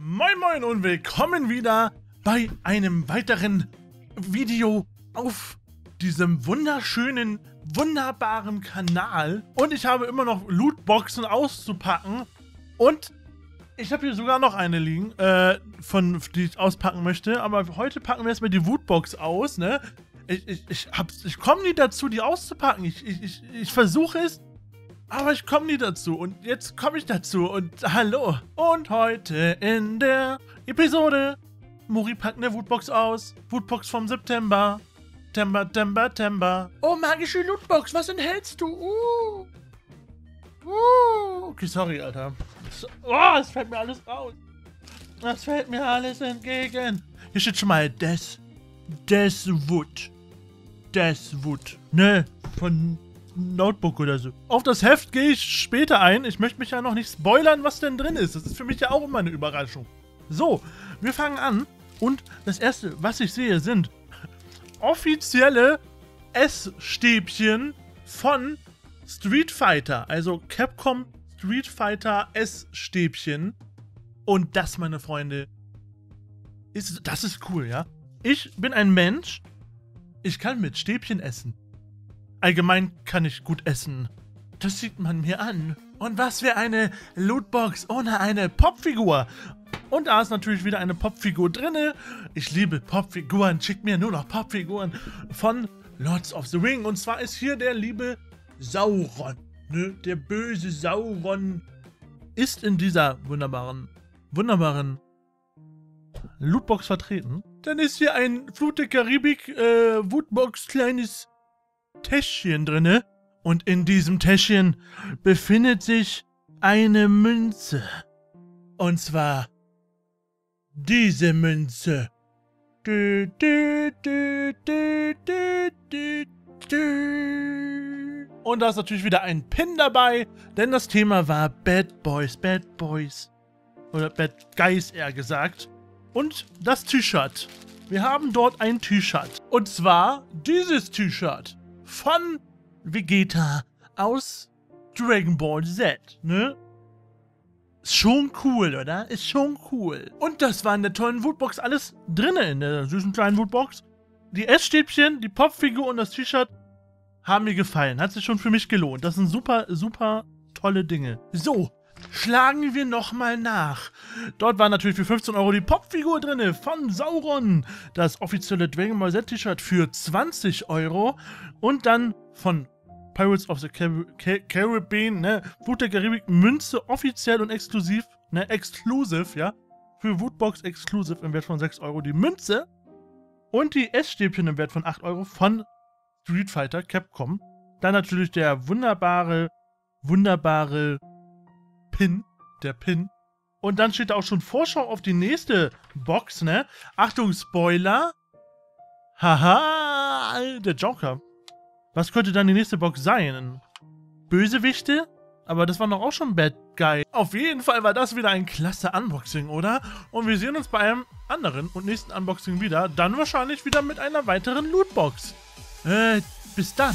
Moin Moin und willkommen wieder bei einem weiteren Video auf diesem wunderschönen, wunderbaren Kanal. Und ich habe immer noch Lootboxen auszupacken und ich habe hier sogar noch eine liegen, die ich auspacken möchte. Aber heute packen wir erstmal die Wootbox aus, ne? Ich komme nie dazu, die auszupacken. Ich versuche es. Aber ich komme nie dazu und jetzt komme ich dazu und hallo. Und heute in der Episode Muri packt eine Wootbox aus. Wootbox vom September. Temba. Oh, magische Lootbox, was enthältst du? Okay, sorry, Alter. Oh, es fällt mir alles raus. Das fällt mir alles entgegen. Hier steht schon mal Des Wood. Ne, von Notebook oder so. Auf das Heft gehe ich später ein. Ich möchte mich ja noch nicht spoilern, was denn drin ist. Das ist für mich ja auch immer eine Überraschung. So, wir fangen an. Und das erste, was ich sehe, sind offizielle S-Stäbchen von Street Fighter. Also Capcom Street Fighter S-Stäbchen. Und das, meine Freunde, das ist cool, ja? Ich bin ein Mensch. Ich kann mit Stäbchen essen. Allgemein kann ich gut essen. Das sieht man mir an. Und was wäre eine Lootbox ohne eine Popfigur? Und da ist natürlich wieder eine Popfigur drinne. Ich liebe Popfiguren. Schickt mir nur noch Popfiguren von Lords of the Ring. Und zwar ist hier der liebe Sauron. Ne? Der böse Sauron ist in dieser wunderbaren Lootbox vertreten. Dann ist hier ein Flut der Karibik Wootbox kleines Täschchen drinne und in diesem Täschchen befindet sich eine Münze. Und zwar diese Münze. Und da ist natürlich wieder ein Pin dabei, denn das Thema war Bad Boys. Oder Bad Guys eher gesagt. Und das T-Shirt. Wir haben dort ein T-Shirt. Und zwar dieses T-Shirt. Von Vegeta aus Dragon Ball Z, ne? Ist schon cool, oder? Ist schon cool. Und das war in der tollen Wootbox alles drinne in der süßen kleinen Wootbox. Die Essstäbchen, die Popfigur und das T-Shirt haben mir gefallen. Hat sich schon für mich gelohnt. Das sind super, super tolle Dinge. So, schlagen wir nochmal nach. Dort war natürlich für 15 € die Popfigur drinne von Sauron. Das offizielle Dragon Ball Z T-Shirt für 20 € und dann von Pirates of the Caribbean, ne, Flut der Karibik Münze offiziell und exklusiv, ne, exclusive, ja, für Wootbox exclusive im Wert von 6 € die Münze und die Essstäbchen im Wert von 8 € von Street Fighter Capcom. Dann natürlich der wunderbare Pin, der Pin. Und dann steht da auch schon Vorschau auf die nächste Box, ne? Achtung, Spoiler. Haha, der Joker. Was könnte dann die nächste Box sein? Bösewichte? Aber das war doch auch schon Bad Guy. Auf jeden Fall war das wieder ein klasse Unboxing, oder? Und wir sehen uns bei einem anderen und nächsten Unboxing wieder. Dann wahrscheinlich wieder mit einer weiteren Lootbox. Bis dann.